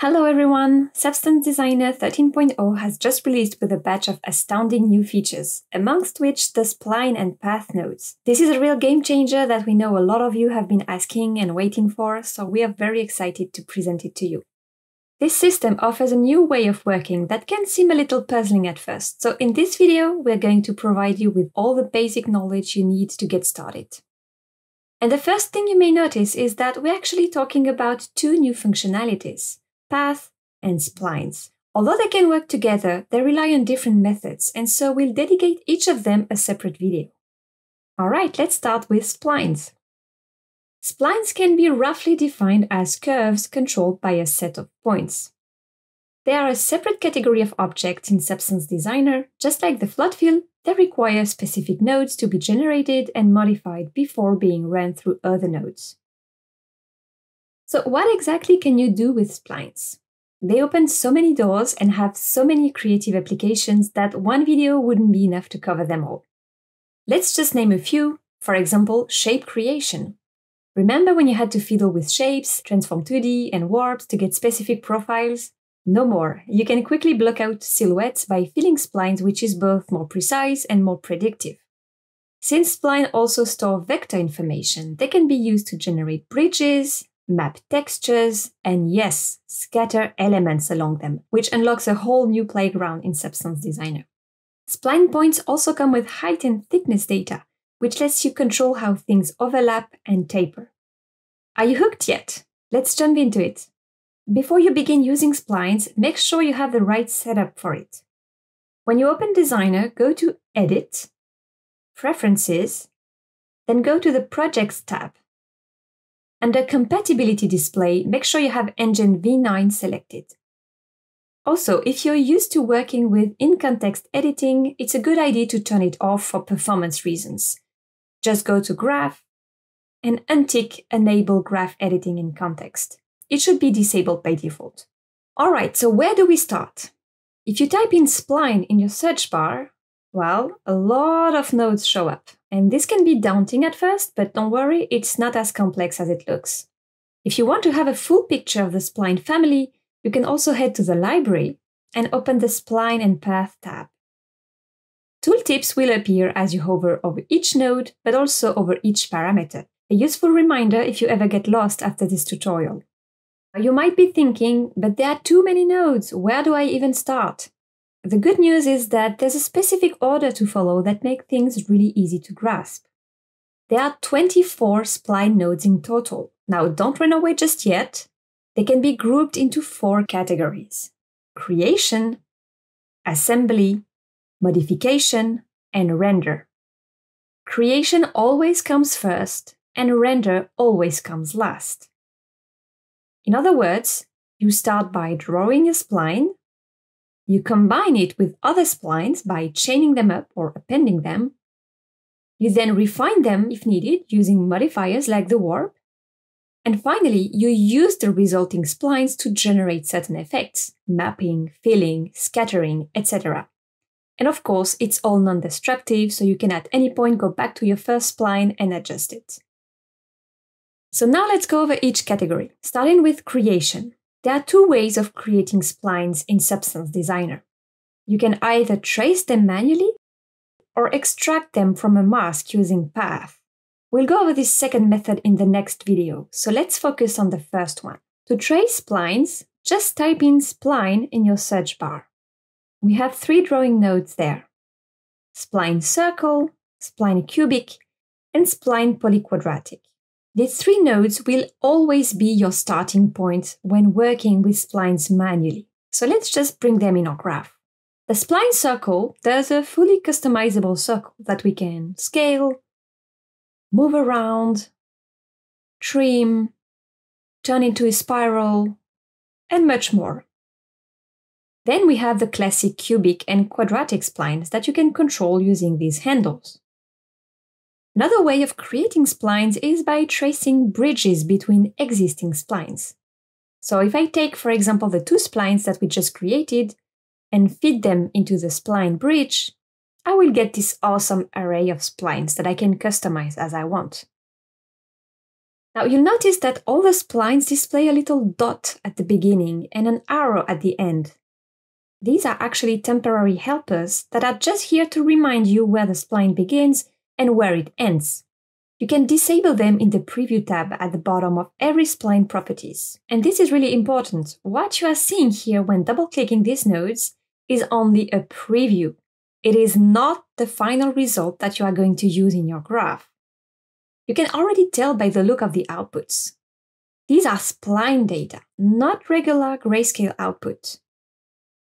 Hello everyone! Substance Designer 13.0 has just released with a batch of astounding new features, amongst which the spline and path nodes. This is a real game changer that we know a lot of you have been asking and waiting for, so we are very excited to present it to you. This system offers a new way of working that can seem a little puzzling at first, so in this video we're going to provide you with all the basic knowledge you need to get started. And the first thing you may notice is that we're actually talking about two new functionalities: path and splines. Although they can work together, they rely on different methods, and so we'll dedicate each of them a separate video. Alright, let's start with splines. Splines can be roughly defined as curves controlled by a set of points. They are a separate category of objects in Substance Designer. Just like the Flood Fill, they require specific nodes to be generated and modified before being run through other nodes. So what exactly can you do with splines? They open so many doors and have so many creative applications that one video wouldn't be enough to cover them all. Let's just name a few, for example, shape creation. Remember when you had to fiddle with shapes, transform 2D, and warps to get specific profiles? No more. You can quickly block out silhouettes by filling splines, which is both more precise and more predictive. Since splines also store vector information, they can be used to generate bridges, map textures, and yes, scatter elements along them, which unlocks a whole new playground in Substance Designer. Spline points also come with height and thickness data, which lets you control how things overlap and taper. Are you hooked yet? Let's jump into it. Before you begin using splines, make sure you have the right setup for it. When you open Designer, go to Edit, Preferences, then go to the Projects tab. Under Compatibility Display, make sure you have Engine V9 selected. Also, if you're used to working with in-context editing, it's a good idea to turn it off for performance reasons. Just go to Graph and untick Enable Graph Editing in Context. It should be disabled by default. Alright, so where do we start? If you type in spline in your search bar, well, a lot of nodes show up, and this can be daunting at first, but don't worry, it's not as complex as it looks. If you want to have a full picture of the spline family, you can also head to the library and open the Spline and Path tab. Tooltips will appear as you hover over each node, but also over each parameter, a useful reminder if you ever get lost after this tutorial. You might be thinking, but there are too many nodes, where do I even start? The good news is that there's a specific order to follow that makes things really easy to grasp. There are 24 spline nodes in total. Now, don't run away just yet. They can be grouped into four categories: creation, assembly, modification, and render. Creation always comes first, and render always comes last. In other words, you start by drawing a spline. You combine it with other splines by chaining them up or appending them. You then refine them if needed using modifiers like the warp. And finally, you use the resulting splines to generate certain effects: mapping, filling, scattering, etc. And of course, it's all non-destructive, so you can at any point go back to your first spline and adjust it. So now let's go over each category, starting with creation. There are two ways of creating splines in Substance Designer. You can either trace them manually or extract them from a mask using Path. We'll go over this second method in the next video, so let's focus on the first one. To trace splines, just type in spline in your search bar. We have three drawing nodes there: Spline Circle, Spline Cubic, and Spline Polyquadratic. These three nodes will always be your starting point when working with splines manually. So let's just bring them in our graph. The spline circle, there's a fully customizable circle that we can scale, move around, trim, turn into a spiral, and much more. Then we have the classic cubic and quadratic splines that you can control using these handles. Another way of creating splines is by tracing bridges between existing splines. So if I take, for example, the two splines that we just created and feed them into the spline bridge, I will get this awesome array of splines that I can customize as I want. Now you'll notice that all the splines display a little dot at the beginning and an arrow at the end. These are actually temporary helpers that are just here to remind you where the spline begins and where it ends. You can disable them in the Preview tab at the bottom of every spline properties. And this is really important. What you are seeing here when double-clicking these nodes is only a preview. It is not the final result that you are going to use in your graph. You can already tell by the look of the outputs. These are spline data, not regular grayscale output.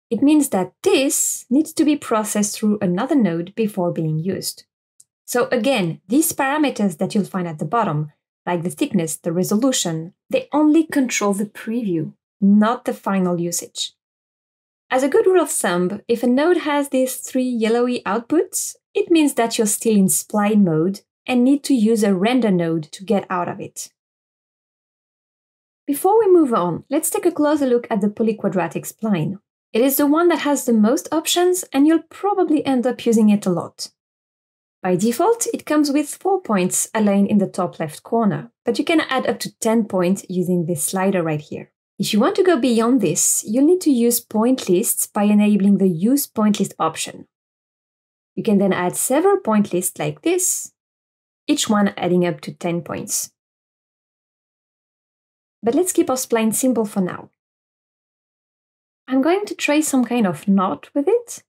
It means that this needs to be processed through another node before being used. So again, these parameters that you'll find at the bottom, like the thickness, the resolution, they only control the preview, not the final usage. As a good rule of thumb, if a node has these three yellowy outputs, it means that you're still in spline mode and need to use a render node to get out of it. Before we move on, let's take a closer look at the polyquadratic spline. It is the one that has the most options, and you'll probably end up using it a lot. By default, it comes with 4 points aligned in the top left corner, but you can add up to 10 points using this slider right here. If you want to go beyond this, you'll need to use point lists by enabling the Use Point List option. You can then add several point lists like this, each one adding up to 10 points. But let's keep our spline simple for now. I'm going to trace some kind of knot with it,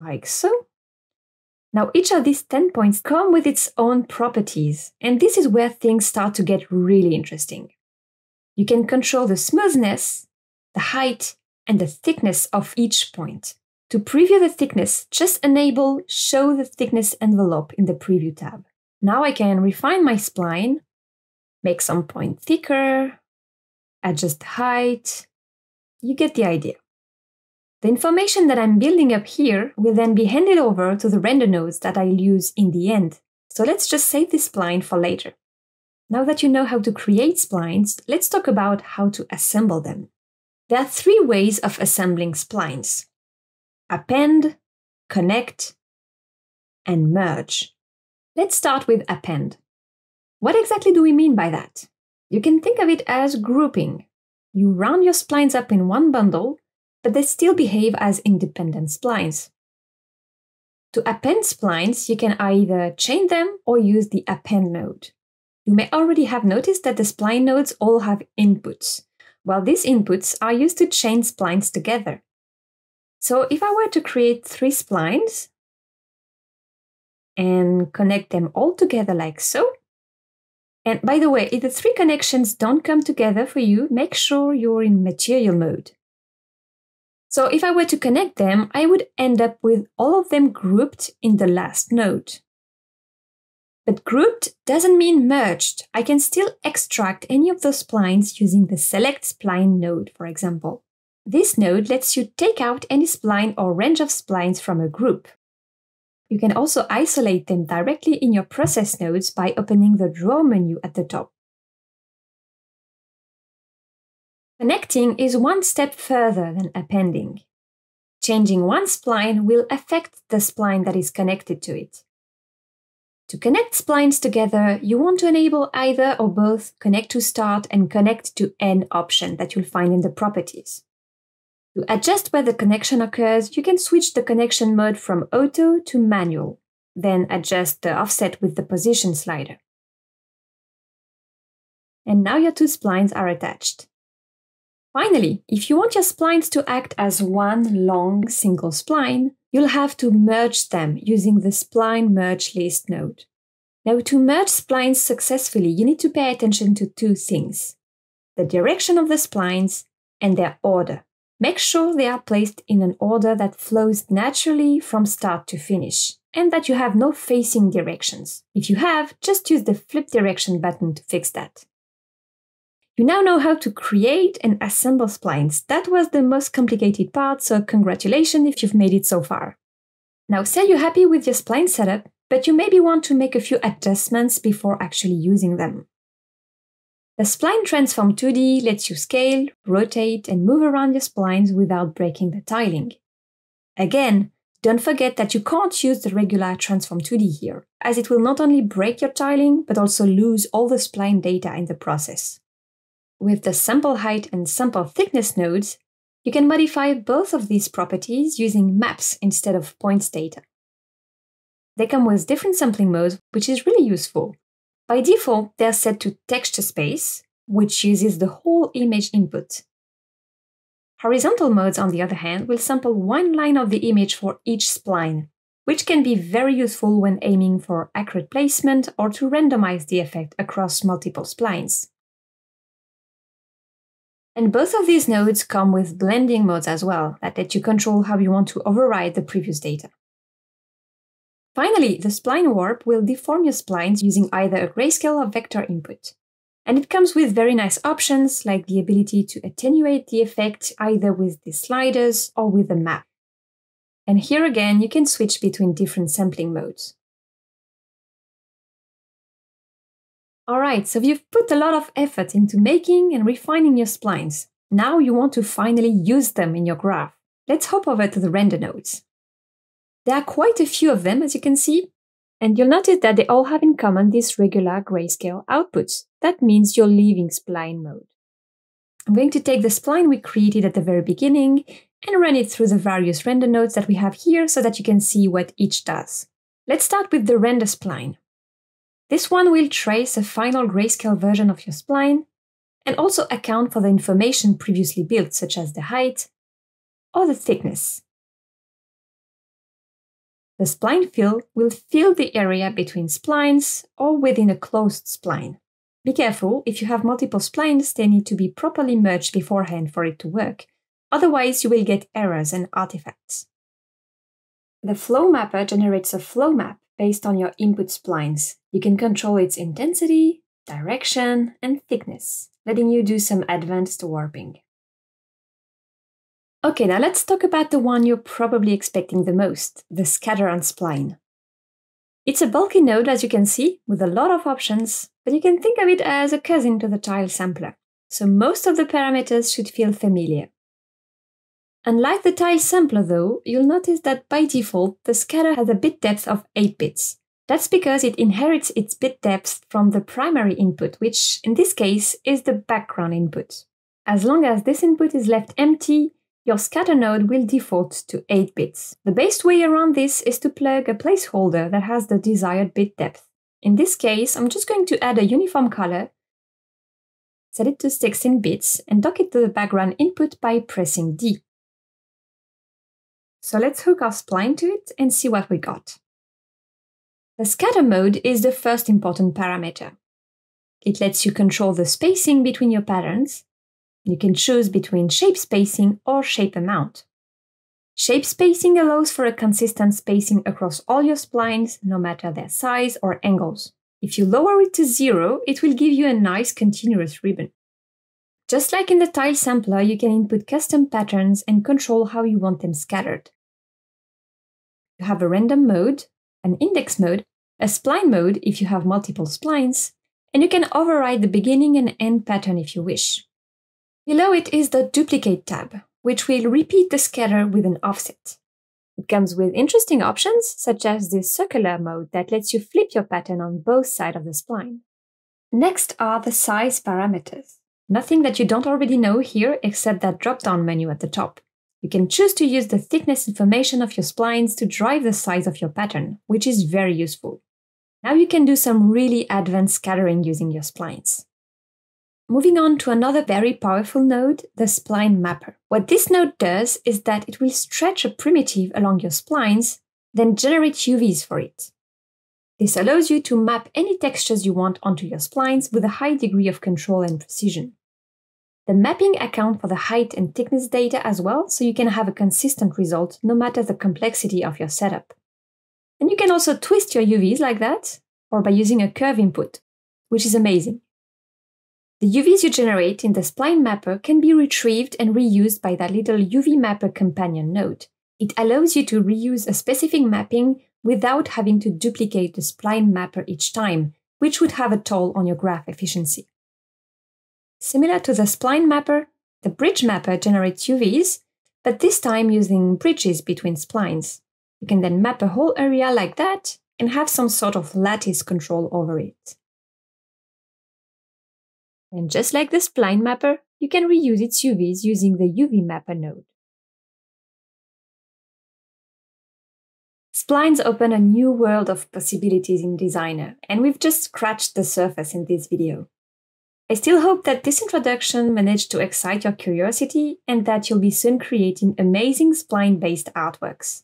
like so. Now each of these 10 points come with its own properties, and this is where things start to get really interesting. You can control the smoothness, the height, and the thickness of each point. To preview the thickness, just enable Show the Thickness Envelope in the Preview tab. Now I can refine my spline, make some point thicker, adjust height. You get the idea. The information that I'm building up here will then be handed over to the render nodes that I'll use in the end. So let's just save this spline for later. Now that you know how to create splines, let's talk about how to assemble them. There are three ways of assembling splines: append, connect, and merge. Let's start with append. What exactly do we mean by that? You can think of it as grouping. You round your splines up in one bundle, but they still behave as independent splines. To append splines, you can either chain them or use the append node. You may already have noticed that the spline nodes all have inputs. Well, these inputs are used to chain splines together. So if I were to create 3 splines and connect them all together like so, and by the way, if the 3 connections don't come together for you, make sure you're in material mode. So if I were to connect them, I would end up with all of them grouped in the last node. But grouped doesn't mean merged. I can still extract any of those splines using the Select Spline node, for example. This node lets you take out any spline or range of splines from a group. You can also isolate them directly in your process nodes by opening the Draw menu at the top. Connecting is one step further than appending. Changing one spline will affect the spline that is connected to it. To connect splines together, you want to enable either or both Connect to Start and Connect to End option that you'll find in the properties. To adjust where the connection occurs, you can switch the connection mode from auto to manual, then adjust the offset with the position slider. And now your two splines are attached. Finally, if you want your splines to act as one long single spline, you'll have to merge them using the Spline Merge List node. Now, to merge splines successfully, you need to pay attention to two things: the direction of the splines and their order. Make sure they are placed in an order that flows naturally from start to finish, and that you have no facing directions. If you have, just use the Flip Direction button to fix that. You now know how to create and assemble splines. That was the most complicated part, so congratulations if you've made it so far. Now, say you're happy with your spline setup, but you maybe want to make a few adjustments before actually using them. The Spline Transform 2D lets you scale, rotate, and move around your splines without breaking the tiling. Again, Don't forget that you can't use the regular Transform 2D here, as it will not only break your tiling, but also lose all the spline data in the process. With the sample height and sample thickness nodes, you can modify both of these properties using maps instead of points data. They come with different sampling modes, which is really useful. By default, they are set to texture space, which uses the whole image input. Horizontal modes, on the other hand, will sample one line of the image for each spline, which can be very useful when aiming for accurate placement or to randomize the effect across multiple splines. And both of these nodes come with blending modes as well, that let you control how you want to override the previous data. Finally, the Spline Warp will deform your splines using either a grayscale or vector input. And it comes with very nice options like the ability to attenuate the effect either with the sliders or with a map. And here again, you can switch between different sampling modes. Alright, so you've put a lot of effort into making and refining your splines. Now you want to finally use them in your graph. Let's hop over to the render nodes. There are quite a few of them, as you can see. And you'll notice that they all have in common these regular grayscale outputs. That means you're leaving spline mode. I'm going to take the spline we created at the very beginning and run it through the various render nodes that we have here so that you can see what each does. Let's start with the render spline. This one will trace a final grayscale version of your spline and also account for the information previously built, such as the height or the thickness. The spline fill will fill the area between splines or within a closed spline. Be careful, if you have multiple splines, they need to be properly merged beforehand for it to work. Otherwise, you will get errors and artifacts. The flow mapper generates a flow map based on your input splines. You can control its intensity, direction, and thickness, letting you do some advanced warping. Okay, now let's talk about the one you're probably expecting the most, the Scatter and Spline. It's a bulky node, as you can see, with a lot of options, but you can think of it as a cousin to the Tile Sampler, so most of the parameters should feel familiar. Unlike the Tile Sampler, though, you'll notice that by default, the Scatter has a bit depth of 8 bits. That's because it inherits its bit depth from the primary input, which, in this case, is the background input. As long as this input is left empty, your scatter node will default to 8 bits. The best way around this is to plug a placeholder that has the desired bit depth. In this case, I'm just going to add a uniform color, set it to 16 bits, and dock it to the background input by pressing D. So let's hook our spline to it and see what we got. The scatter mode is the first important parameter. It lets you control the spacing between your patterns. You can choose between shape spacing or shape amount. Shape spacing allows for a consistent spacing across all your splines, no matter their size or angles. If you lower it to 0, it will give you a nice continuous ribbon. Just like in the Tile Sampler, you can input custom patterns and control how you want them scattered. You have a random mode, an index mode, a spline mode if you have multiple splines, and you can override the beginning and end pattern if you wish. Below it is the Duplicate tab, which will repeat the scatter with an offset. It comes with interesting options, such as the circular mode that lets you flip your pattern on both sides of the spline. Next are the size parameters. Nothing that you don't already know here, except that drop-down menu at the top. You can choose to use the thickness information of your splines to drive the size of your pattern, which is very useful. Now you can do some really advanced scattering using your splines. Moving on to another very powerful node, the Spline Mapper. What this node does is that it will stretch a primitive along your splines, then generate UVs for it. This allows you to map any textures you want onto your splines with a high degree of control and precision. The mapping accounts for the height and thickness data as well, so you can have a consistent result no matter the complexity of your setup. And you can also twist your UVs like that, or by using a curve input, which is amazing. The UVs you generate in the Spline Mapper can be retrieved and reused by that little UV Mapper companion node. It allows you to reuse a specific mapping without having to duplicate the Spline Mapper each time, which would have a toll on your graph efficiency. Similar to the Spline Mapper, the Bridge Mapper generates UVs, but this time using bridges between splines. You can then map a whole area like that and have some sort of lattice control over it. And just like the Spline Mapper, you can reuse its UVs using the UV Mapper node. Splines open a new world of possibilities in Designer, and we've just scratched the surface in this video. I still hope that this introduction managed to excite your curiosity and that you'll be soon creating amazing spline-based artworks.